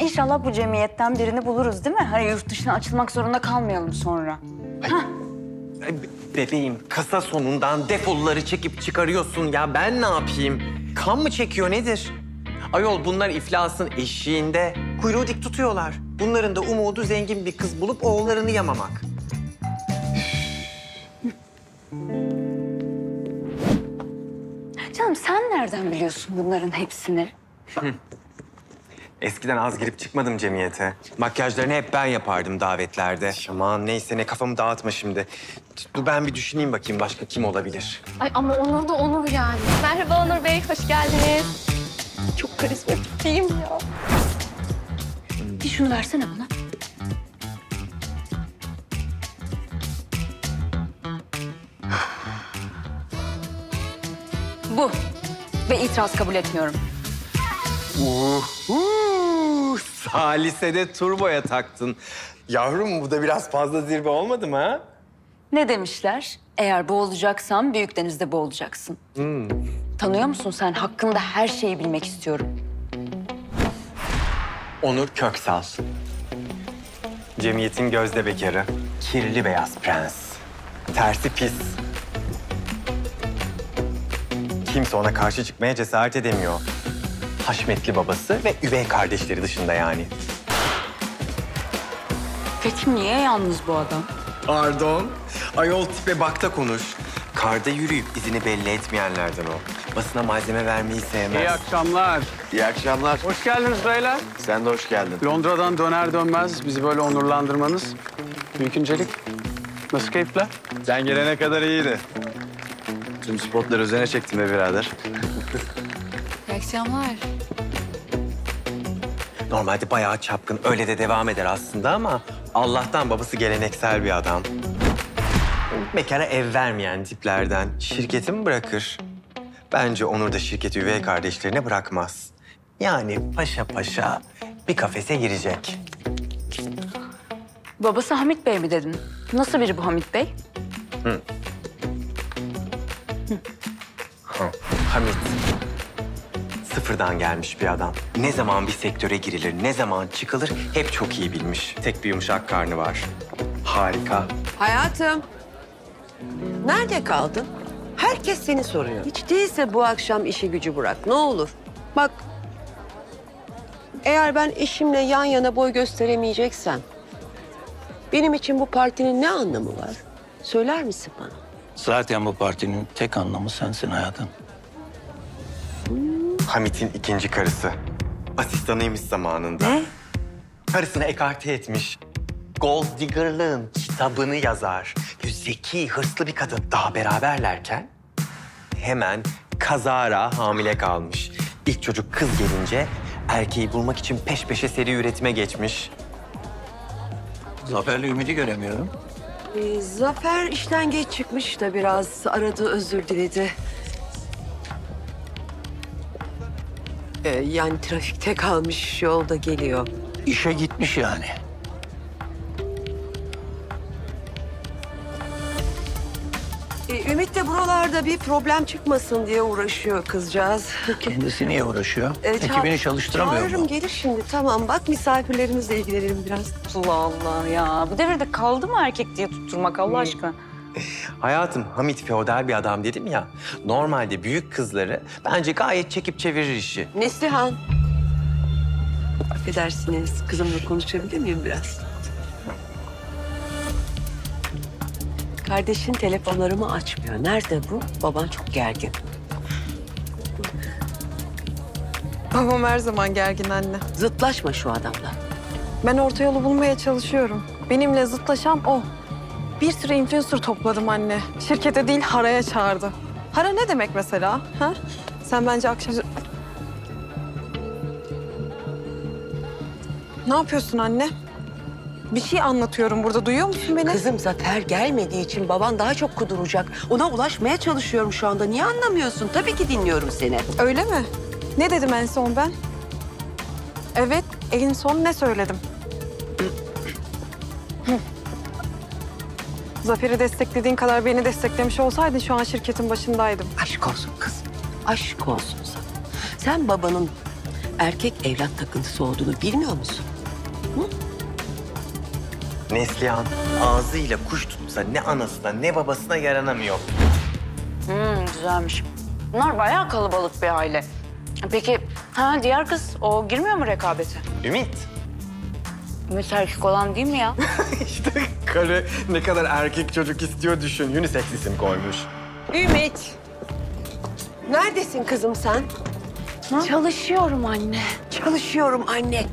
İnşallah bu cemiyetten birini buluruz değil mi? Hani yurt dışına açılmak zorunda kalmayalım sonra. Ay, bebeğim kasa sonundan defolları çekip çıkarıyorsun ya. Ben ne yapayım? Kan mı çekiyor nedir? Ayol bunlar iflasın eşiğinde. Kuyruğu dik tutuyorlar. Bunların da umudu zengin bir kız bulup oğullarını yamamak. Canım sen nereden biliyorsun bunların hepsini? Eskiden az girip çıkmadım cemiyete. Makyajlarını hep ben yapardım davetlerde. Aman neyse ne kafamı dağıtma şimdi. Dur ben bir düşüneyim bakayım başka kim olabilir? Ay ama Onur da Onur yani. Merhaba Onur Bey, hoş geldiniz. Çok karizmatik değil mi ya? Bir şunu versene bana. Bu. Ve itiraz kabul etmiyorum. Salise'de turboya taktın. Yavrum bu da biraz fazla zirve olmadı mı ha? Ne demişler? Eğer boğulacaksan büyük denizde boğulacaksın. Tanıyor musun sen? Hakkında her şeyi bilmek istiyorum. Onur Köksal. Cemiyetin gözde bekarı. Kirli beyaz prens. Tersi pis. Kimse ona karşı çıkmaya cesaret edemiyor. Haşmetli babası ve üvey kardeşleri dışında yani. Peki niye yalnız bu adam? Pardon. Ayol tipe bak da konuş. Karda yürüyüp izini belli etmeyenlerden o. Basına malzeme vermeyi sevmez. İyi akşamlar. İyi akşamlar. Hoş geldiniz beyler. Sen de hoş geldin. Londra'dan döner dönmez bizi böyle onurlandırmanız büyük incelik. Nasıl keyifler? Sen gelene kadar iyiydi. Tüm spotları özene çektim be birader. İyi akşamlar. Normalde bayağı çapkın, öyle de devam eder aslında ama Allah'tan babası geleneksel bir adam. Mekana ev vermeyen tiplerden şirketi mi bırakır? Bence Onur da şirketi üvey kardeşlerine bırakmaz. Yani paşa paşa bir kafese girecek. Babası Hamit Bey mi dedin? Nasıl biri bu Hamit Bey? Hamit. Sıfırdan gelmiş bir adam. Ne zaman bir sektöre girilir, ne zaman çıkılır hep çok iyi bilmiş. Tek bir yumuşak karnı var. Harika. Hayatım. Nerede kaldın? Herkes seni soruyor. Hiç değilse bu akşam işi gücü bırak. Ne olur. Bak, eğer ben eşimle yan yana boy gösteremeyeceksen benim için bu partinin ne anlamı var? Söyler misin bana? Zaten bu partinin tek anlamı sensin hayatım. Hamit'in ikinci karısı. Asistanıymış zamanında. Ne? Karısını ekarte etmiş. Gold Digger'lığın kitabını yazar. Zeki, hırslı bir kadın. Daha beraberlerken hemen kazara hamile kalmış. İlk çocuk kız gelince erkeği bulmak için peş peşe seri üretime geçmiş. Zafer'le Ümit'i göremiyorum. Zafer işten geç çıkmış da biraz aradı, özür diledi. Yani trafikte kalmış, yolda geliyor. İşe gitmiş yani. Ümit de buralarda bir problem çıkmasın diye uğraşıyor kızcağız. Kendisi niye uğraşıyor? Ekibini çalıştıramıyor mu? Çağırırım, gelir şimdi. Tamam bak misafirlerimizle ilgilenelim biraz. Allah Allah ya. Bu devirde kaldı mı erkek diye tutturmak Allah aşkına? Hayatım Hamit feodal bir adam dedim ya. Normalde büyük kızları bence gayet çekip çevirir işi. Neslihan. Affedersiniz kızımla konuşabilir miyim biraz? Kardeşin telefonlarımı açmıyor. Nerede bu? Baban çok gergin. Babam her zaman gergin anne. Zıtlaşma şu adamla. Ben orta yolu bulmaya çalışıyorum. Benimle zıtlaşan o. Bir sürü influencer topladım anne. Şirkete değil haraya çağırdı. Hara ne demek mesela? Ha? Sen bence akşam... Ne yapıyorsun anne? Bir şey anlatıyorum burada, duyuyor musun beni? Kızım Zafer gelmediği için baban daha çok kuduracak. Ona ulaşmaya çalışıyorum şu anda. Niye anlamıyorsun? Tabii ki dinliyorum seni. Öyle mi? Ne dedim en son ben? Evet, en son ne söyledim? Zafer'i desteklediğin kadar beni desteklemiş olsaydın şu an şirketin başındaydım. Aşk olsun kızım. Aşk olsun sana. Sen babanın erkek evlat takıntısı olduğunu bilmiyor musun? Hı? Neslihan ağzıyla kuş tutsa ne anasına ne babasına yaranamıyor. Güzelmiş. Bunlar bayağı kalabalık bir aile. Peki diğer kız o girmiyor mu rekabete? Ümit. Ümit erkek olan değil mi ya? İşte karı ne kadar erkek çocuk istiyor düşün. Unisex isim koymuş. Ümit. Neredesin kızım sen? Ha? Çalışıyorum anne. Çalışıyorum anne.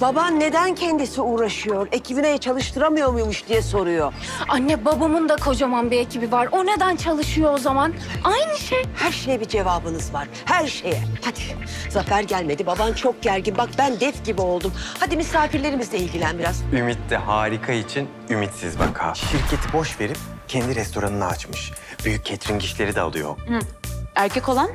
Baban neden kendisi uğraşıyor? Ekibine çalıştıramıyor muymuş diye soruyor. Anne babamın da kocaman bir ekibi var. O neden çalışıyor o zaman? Aynı şey. Her şeye bir cevabınız var. Her şeye. Hadi. Zafer gelmedi. Baban çok gergin. Bak ben def gibi oldum. Hadi misafirlerimizle ilgilen biraz. Ümit de harika için ümitsiz vaka. Şirketi boş verip kendi restoranını açmış. Büyük catering işleri de alıyor. Hı. Erkek olan?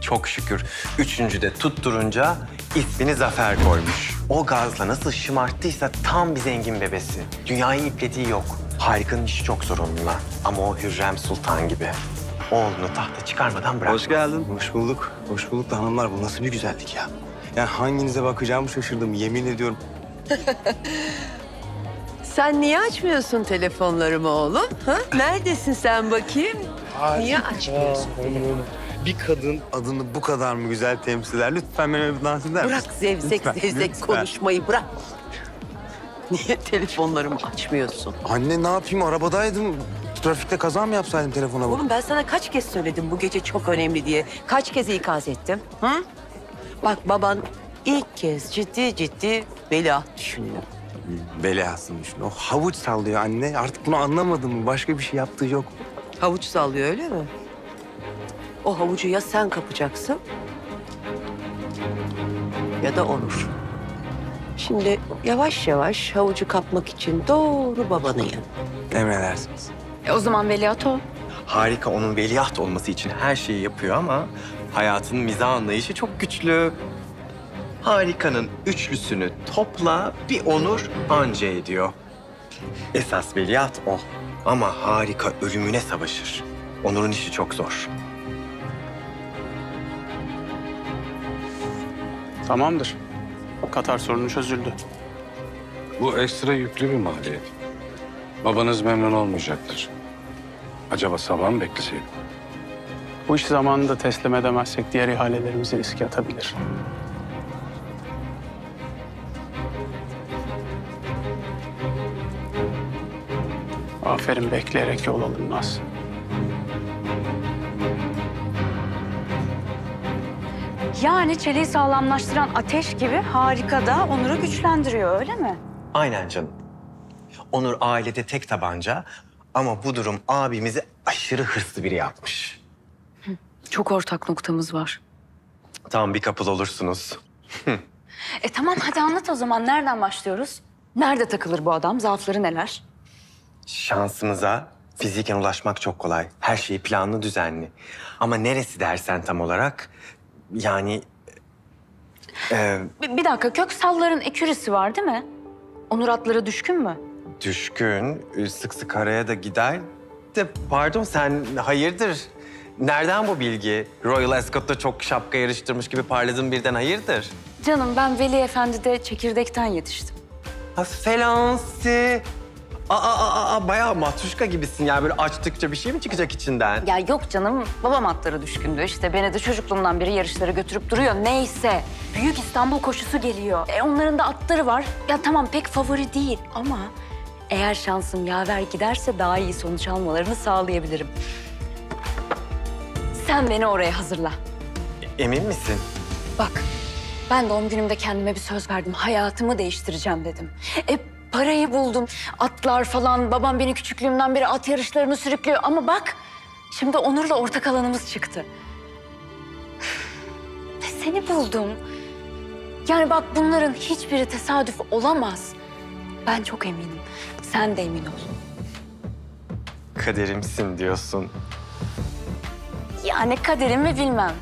Çok şükür. Üçüncü de tutturunca ismini Zafer koymuş. O gazla nasıl şımarttıysa tam bir zengin bebesi. Dünyayı ipletiği yok. Harika'nın işi çok zor onunla. Ama o Hürrem Sultan gibi. Oğlunu tahta çıkarmadan bırakmaz. Hoş geldin. Hoş bulduk. Hoş bulduk da hanımlar bu nasıl bir güzellik ya. Yani hanginize bakacağımı şaşırdım. Yemin ediyorum. Sen niye açmıyorsun telefonlarımı oğlum? Ha? Neredesin sen bakayım? Harika. Niye açmıyorsun? Bir kadın adını bu kadar mı güzel temsil eder? Lütfen beni dans eder misin? Bırak zevzek konuşmayı bırak. Niye telefonlarımı açmıyorsun? Anne ne yapayım? Arabadaydım. Trafikte kaza mı yapsaydım telefona bak? Oğlum ben sana kaç kez söyledim bu gece çok önemli diye. Kaç kez ikaz ettim? Ha? Bak baban ilk kez ciddi bela düşünüyor. Belasını düşünüyor. O havuç sallıyor anne. Artık bunu anlamadın mı? Başka bir şey yaptığı yok. Havuç sallıyor öyle mi? O havucu ya sen kapacaksın ya da Onur. Şimdi yavaş yavaş havucu kapmak için doğru babanın yanına. Emredersiniz. O zaman veliaht ol. Harika, onun veliaht olması için her şeyi yapıyor ama hayatının mizah anlayışı çok güçlü. Harika'nın üçlüsünü topla bir Onur anca ediyor. Esas veliaht o. Ama Harika ölümüne savaşır. Onur'un işi çok zor. Tamamdır. Katar sorunu çözüldü. Bu ekstra yüklü bir maliyet. Babanız memnun olmayacaktır. Acaba sabah mı bekleseydim? Bu iş zamanında teslim edemezsek diğer ihalelerimizi riske atabilir. Aferin, bekleyerek yol alınmaz. Yani çeliği sağlamlaştıran ateş gibi Harika da Onur'u güçlendiriyor, öyle mi? Aynen canım. Onur ailede tek tabanca ama bu durum abimizi aşırı hırslı biri yapmış. Çok ortak noktamız var. Tam bir couple olursunuz. Tamam hadi anlat o zaman. Nereden başlıyoruz? Nerede takılır bu adam? Zaafları neler? Şansımıza fiziken ulaşmak çok kolay. Her şeyi planlı, düzenli. Ama neresi dersen tam olarak... Yani... Bir dakika, Köksalların ekürisi var değil mi? Onur atlara düşkün mü? Düşkün, sık sık araya da gider. De pardon, sen hayırdır? Nereden bu bilgi? Royal Ascot'ta çok şapka yarıştırmış gibi parladın birden, hayırdır? Canım, ben Veli Efendi'de çekirdekten yetiştim. Felansi! Bayağı matruşka gibisin ya. Böyle açtıkça bir şey mi çıkacak içinden? Ya yok canım. Babam atlara düşkündü. İşte beni de çocukluğumdan beri yarışlara götürüp duruyor. Neyse. Büyük İstanbul koşusu geliyor. Onların da atları var. Ya tamam pek favori değil ama... ...eğer şansım yaver giderse daha iyi sonuç almalarını sağlayabilirim. Sen beni oraya hazırla. Emin misin? Bak, ben doğum günümde kendime bir söz verdim. Hayatımı değiştireceğim dedim. Parayı buldum, atlar falan. Babam beni küçüklüğümden beri at yarışlarını sürüklüyor. Ama bak, şimdi Onur'la ortak alanımız çıktı. Seni buldum. Yani bak bunların hiçbiri tesadüf olamaz. Ben çok eminim. Sen de emin ol. Kaderimsin diyorsun. Yani kaderimi bilmem.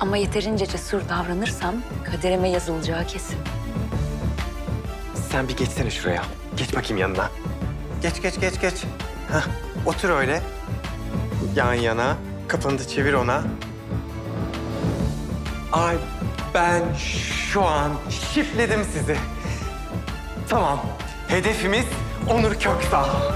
Ama yeterince cesur davranırsam kaderime yazılacağı kesin. Sen bir geçsene şuraya. Geç bakayım yanına. Geç. Hah, otur öyle. Yan yana. Kafanı da çevir ona. Ay Ben şu an şifledim sizi. Tamam, hedefimiz Onur Köksal.